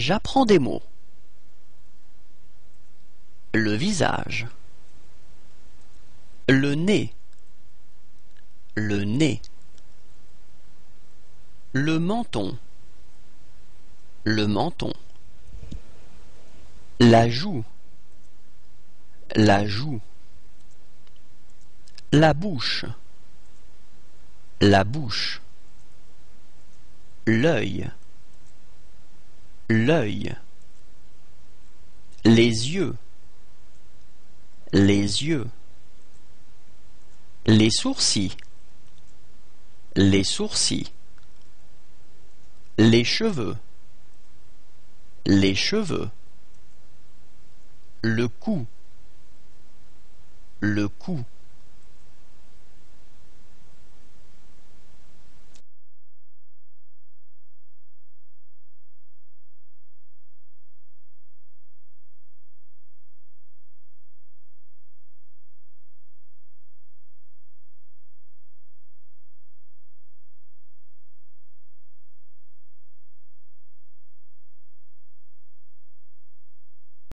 J'apprends des mots. Le visage. Le nez. Le nez. Le menton. Le menton. La joue. La joue. La bouche. La bouche. L'œil. L'œil. Les yeux. Les yeux. Les sourcils. Les sourcils. Les cheveux. Les cheveux. Le cou. Le cou.